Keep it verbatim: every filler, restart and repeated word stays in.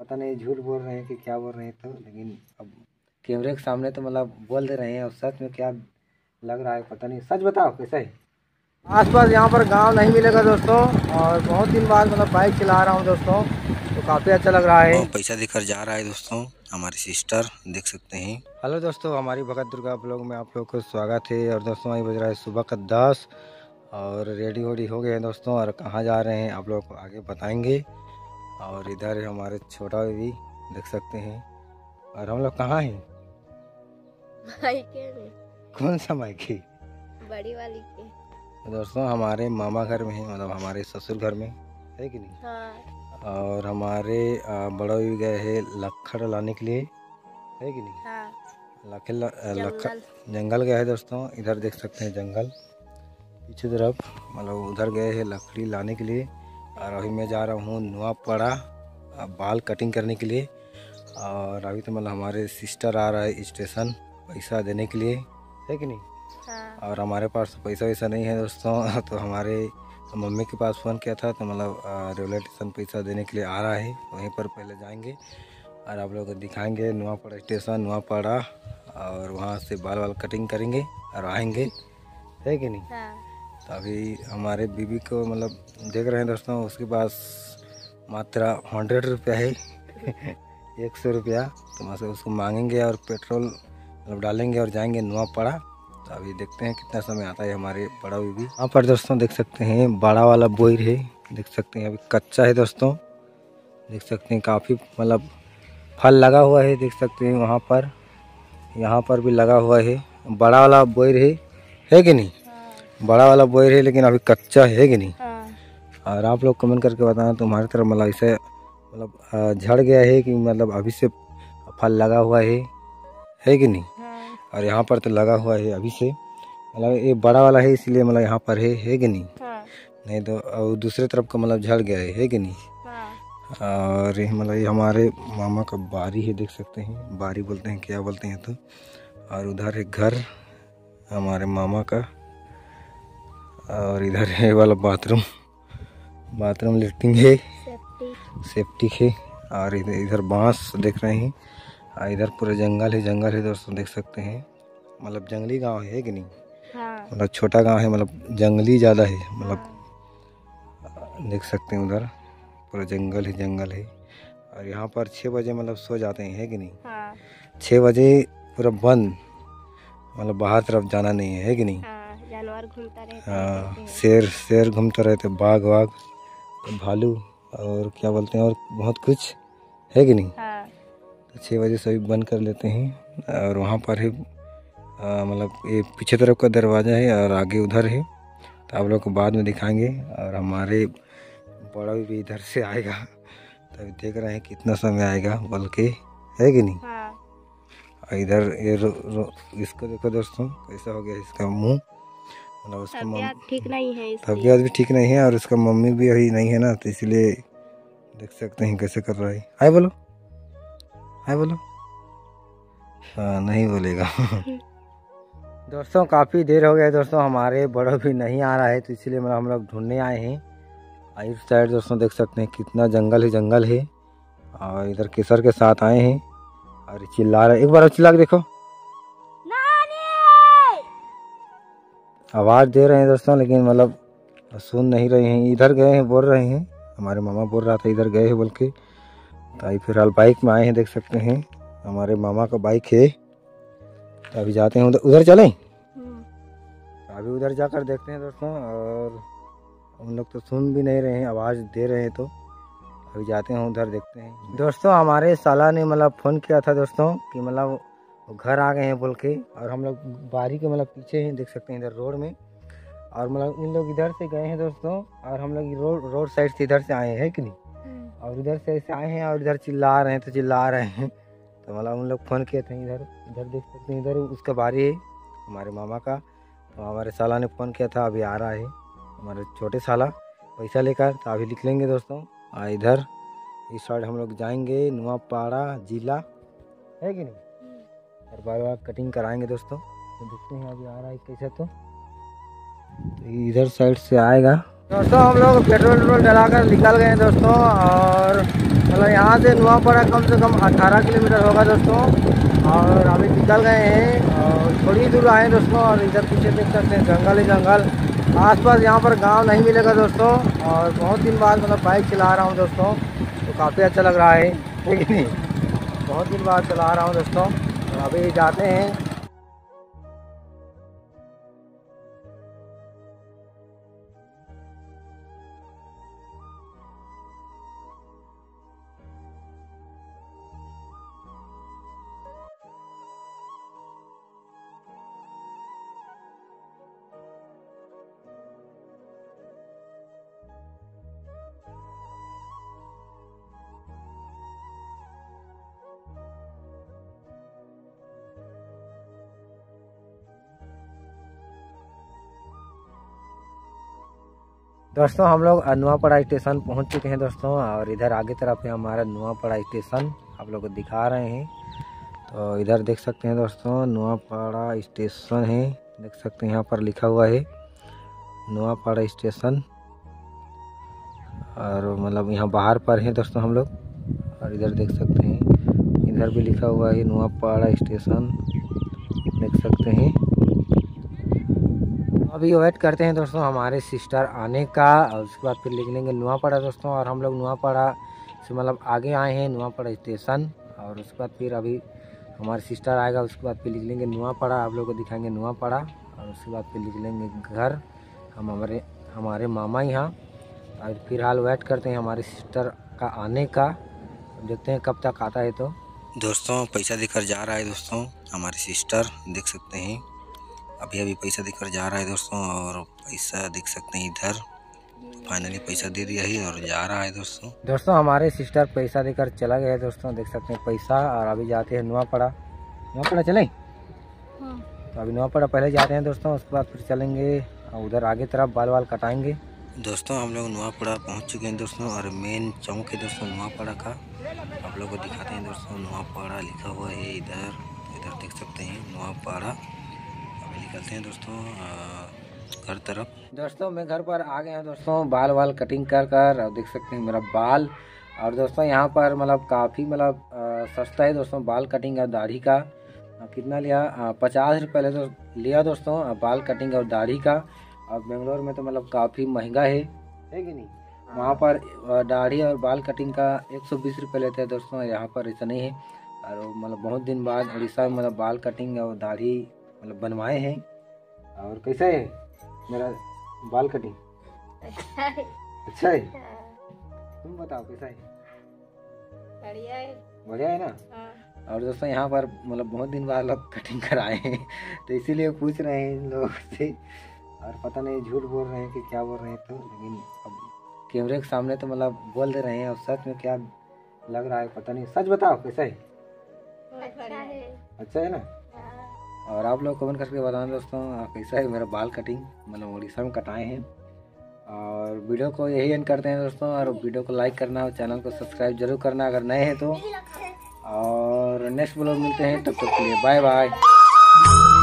पता नहीं झूठ बोल रहे हैं कि क्या बोल रहे हैं, तो लेकिन अब कैमरे के सामने तो मतलब बोल दे रहे हैं और सच में क्या लग रहा है पता नहीं। सच बताओ कैसा है। आसपास यहाँ पर गांव नहीं मिलेगा दोस्तों, और बहुत दिन बाद मतलब बाइक चला रहा हूँ दोस्तों, तो काफ़ी अच्छा लग रहा है। पैसा देकर जा रहा है दोस्तों हमारी सिस्टर, देख सकते हैं। हेलो दोस्तों, हमारी भगत दुर्गा ब्लॉग में आप लोग को स्वागत है। और दोस्तों अभी बज रहा है सुबह का दस और रेडी वेडी हो गए हैं दोस्तों, और कहाँ जा रहे हैं आप लोग को आगे बताएँगे। और इधर हमारे छोटा भी देख सकते हैं। और हम लोग कहाँ हैं? मायके में। कौन सा मायके? बड़ी वाली के। दोस्तों हमारे मामा घर में है, मतलब हमारे ससुर घर में है कि नहीं। हाँ। और हमारे बड़ा भी गए है लक्खड़ लाने के लिए, है कि नहीं। हाँ। लख लखड़ जंगल गए है दोस्तों। इधर देख सकते हैं जंगल पीछे तरफ, मतलब उधर गए है लकड़ी लाने के लिए। और अभी मैं जा रहा हूँ नुआपाड़ा बाल कटिंग करने के लिए। और अभी तो मतलब हमारे सिस्टर आ रहा है स्टेशन पैसा देने के लिए, है कि नहीं। हाँ। और हमारे पास पैसा वैसा नहीं है दोस्तों, तो हमारे मम्मी के पास फ़ोन किया था, तो मतलब रेलवे स्टेशन पैसा देने के लिए आ रहा है, वहीं पर पहले जाएंगे और आप लोगों को दिखाएंगे नुआपाड़ा स्टेशन, नुआपाड़ा। और वहाँ से बाल वाल कटिंग करेंगे और आएँगे, है कि नहीं। हाँ। अभी हमारे बीबी को मतलब देख रहे हैं दोस्तों, उसके पास मात्रा हंड्रेड रुपया है एक सौ रुपया तो वहाँ से उसको मांगेंगे और पेट्रोल मतलब डालेंगे और जाएंगे नुआपाड़ा। तो अभी देखते हैं कितना समय आता है हमारे बड़ा बीबी। यहाँ पर दोस्तों देख सकते हैं बड़ा वाला बोर है, देख सकते हैं अभी कच्चा है दोस्तों, देख सकते हैं काफ़ी मतलब फल लगा हुआ है, देख सकते हैं वहाँ पर, यहाँ पर भी लगा हुआ है बड़ा वाला बोर है, है कि नहीं। बड़ा वाला बोर है लेकिन अभी कच्चा है कि नहीं। हाँ। और आप लोग कमेंट करके बताना तुम्हारी तरफ मतलब इसे मतलब झड़ गया है कि मतलब अभी से फल लगा हुआ है, है कि नहीं। हाँ। और यहाँ पर तो लगा हुआ है अभी से, मतलब ये बड़ा वाला है इसलिए मतलब यहाँ पर है, है कि नहीं। हाँ। नहीं तो दूसरे तरफ का मतलब झड़ गया है, है कि नहीं। हाँ। और मतलब ये हमारे मामा का बारी है, देख सकते हैं बारी बोलते हैं क्या बोलते हैं तो। और उधर है घर हमारे मामा का, और इधर है वाला बाथरूम, बाथरूम लिफ्टिंग है, सेफ्टी है। और इधर इधर बांस देख रहे हैं, और इधर पूरा जंगल है, जंगल है दोस्तों देख सकते हैं, मतलब जंगली गांव है कि नहीं। हाँ। मतलब छोटा गांव है, मतलब जंगली ज़्यादा है, मतलब देख सकते हैं उधर पूरा जंगल ही जंगल है। और यहाँ पर छः बजे मतलब सो जाते हैं, है कि नहीं। हाँ। छः बजे पूरा बंद, मतलब बाहर तरफ जाना नहीं है, है कि नहीं। जानवर घूमता रहता है, शेर शेर घूमता रहते, बाघ वाघ भालू और क्या बोलते हैं और बहुत कुछ, है कि नहीं। हाँ। तो छः बजे सभी बंद कर लेते हैं। और वहाँ पर है मतलब ये पीछे तरफ का दरवाज़ा है और आगे उधर है, तो आप लोग को बाद में दिखाएंगे। और हमारे बड़ा भी इधर से आएगा, तो देख रहे हैं कितना समय आएगा बल्कि, है कि नहीं। हाँ। और इधर ये इसको देखो दोस्तों कैसा हो गया इसका मुँह, मतलब उसका तबियत ठीक नहीं है, तबियत भी ठीक नहीं है। और उसका मम्मी भी अभी नहीं है ना, तो इसलिए देख सकते हैं कैसे कर रहा है। हाय बोलो, हाय बोलो। हाँ नहीं बोलेगा दोस्तों काफ़ी देर हो गया दोस्तों, हमारे बड़ा भी नहीं आ रहा है, तो इसलिए मतलब हम लोग ढूंढने आए हैं। आई साइड दोस्तों देख सकते हैं कितना जंगल ही जंगल है। और इधर केसर के साथ आए हैं और चिल्ला रहे, एक बार चिल्ला के देखो, आवाज़ दे रहे हैं दोस्तों लेकिन मतलब सुन नहीं रहे हैं। इधर गए हैं बोल रहे हैं, हमारे मामा बोल रहा था इधर गए हैं बोल के, तो अभी फिलहाल बाइक में आए हैं, देख सकते हैं हमारे मामा का बाइक है। तो अभी जाते हैं उधर, उधर चलें, तो अभी उधर जाकर देखते हैं दोस्तों। और हम लोग तो सुन भी नहीं रहे हैं, आवाज़ दे रहे हैं, तो अभी जाते हैं उधर देखते हैं। दोस्तों हमारे साला ने मतलब फ़ोन किया था दोस्तों कि मतलब घर आ गए हैं बोल के, और हम लोग बारी के मतलब पीछे हैं, देख सकते हैं इधर रोड में। और मतलब इन लोग इधर से गए हैं दोस्तों, और हम लोग रोड रोड साइड से इधर से आए हैं कि नहीं। और इधर से ऐसे आए हैं और इधर चिल्ला रहे हैं, तो चिल्ला रहे हैं, तो मतलब उन लोग फ़ोन किए थे। इधर इधर देख सकते हैं, इधर उसका बारी है हमारे मामा का, तो हमारे साला ने फ़ोन किया था अभी आ रहा है हमारे छोटे साला पैसा लेकर, तो अभी निकलेंगे लेंगे दोस्तों। और इधर इस साइड हम लोग जाएंगे नुआपाड़ा जिला, है कि नहीं। और बार बार कटिंग कराएंगे दोस्तों, तो देखते हैं अभी आ रहा है कैसे, तो इधर साइड से आएगा दोस्तों। हम लोग पेट्रोल वेट्रोल डलाकर निकल गए हैं दोस्तों, और मतलब यहाँ से नुआपाड़ा कम से कम अठारह किलोमीटर होगा दोस्तों, और अभी निकल गए हैं और थोड़ी दूर आए दोस्तों। और इधर पीछे देख सकते हैं जंगल ही जंगल, आसपास यहाँ पर गांव नहीं मिलेगा दोस्तों। और बहुत दिन बाद मतलब बाइक चला रहा हूँ दोस्तों, तो काफ़ी अच्छा लग रहा है, ठीक नहीं? बहुत दिन बाद चला रहा हूँ दोस्तों। तो अभी जाते हैं। दोस्तों हम लोग नुआपाड़ा स्टेशन पहुंच चुके हैं दोस्तों, और इधर आगे तरफ है हमारा नुआपाड़ा स्टेशन, आप लोगों को दिखा रहे हैं। तो इधर देख सकते हैं दोस्तों नुआपाड़ा स्टेशन है, देख सकते हैं यहाँ पर लिखा हुआ है नुआपाड़ा स्टेशन। और मतलब यहाँ बाहर पर है दोस्तों हम लोग, और इधर देख सकते हैं इधर भी लिखा हुआ है नुआपाड़ा स्टेशन, देख सकते हैं। अभी वेट करते हैं दोस्तों हमारे सिस्टर आने का, और उसके बाद फिर निकलेंगे नुआपाड़ा दोस्तों। और हम लोग नुआपाड़ा से मतलब आगे आए हैं नुआपाड़ा स्टेशन, और उसके बाद फिर अभी हमारे सिस्टर आएगा, उसके बाद फिर निकलेंगे नुआपाड़ा, आप लोगों को दिखाएंगे नुआपाड़ा। और उसके बाद फिर निकलेंगे घर हम हमारे हमारे मामा यहाँ। और फिलहाल वेट करते हैं हमारे सिस्टर का आने का, देखते हैं कब तक आता है। तो दोस्तों पैसा देकर जा रहा है दोस्तों हमारे सिस्टर, देख सकते हैं अभी अभी पैसा देकर जा रहा है दोस्तों। और पैसा देख सकते हैं इधर, फाइनली पैसा दे दिया है और जा रहा है दोस्तों। दोस्तों हमारे सिस्टर पैसा देकर चला गया है दोस्तों, देख सकते हैं पैसा। और अभी जाते हैं नुआपाड़ा, नुआपाड़ा चलें हाँ। तो अभी नुआपाड़ा पहले जाते हैं दोस्तों, उसके बाद फिर चलेंगे और उधर आगे तरफ बाल बाल कटाएंगे। दोस्तों हम लोग नुआपाड़ा पहुँच चुके हैं दोस्तों, और मेन चौक है दोस्तों नुआपाड़ा का, आप लोग को दिखाते हैं दोस्तों। नुआपाड़ा लिखा हुआ है इधर, इधर देख सकते हैं नुआपाड़ा, निकलते हैं दोस्तों घर तरफ। दोस्तों मैं घर पर आ गया हूँ दोस्तों, बाल बाल कटिंग कर कर, और देख सकते हैं मेरा बाल। और दोस्तों यहाँ पर मतलब काफ़ी मतलब सस्ता है दोस्तों बाल कटिंग और दाढ़ी का। कितना लिया? पचास रुपये ले दो, लिया दोस्तों बाल कटिंग और दाढ़ी का। और बेंगलोर में तो मतलब काफ़ी महंगा है, है कि नहीं? वहाँ पर दाढ़ी और बाल कटिंग का एक सौ बीस रुपये लेते हैं दोस्तों, यहाँ पर ऐसा नहीं है। और मतलब बहुत दिन बाद उड़ीसा में मतलब बाल कटिंग और दाढ़ी मतलब बनवाए हैं। और कैसा है मेरा बाल कटिंग? अच्छा है, अच्छा है। तुम बताओ कैसा है? बढ़िया है, बढ़िया है ना हाँ। और दोस्तों यहाँ पर मतलब बहुत दिन बाद लोग कटिंग कराए हैं, तो इसीलिए पूछ रहे हैं इन लोगों से। और पता नहीं झूठ बोल रहे हैं कि क्या बोल रहे हैं, तो लेकिन अब कैमरे के सामने तो मतलब बोल दे रहे हैं, और सच में क्या लग रहा है पता नहीं। सच बताओ कैसा है? अच्छा है ना। और आप लोग कमेंट करके बताना दोस्तों कैसा है मेरा बाल कटिंग, मतलब उड़ीसा में कटाए हैं। और वीडियो को यही एंड करते हैं दोस्तों, और वीडियो को लाइक करना और चैनल को सब्सक्राइब जरूर करना अगर नए हैं तो। और नेक्स्ट ब्लॉग मिलते हैं, तब तक के लिए बाय बाय।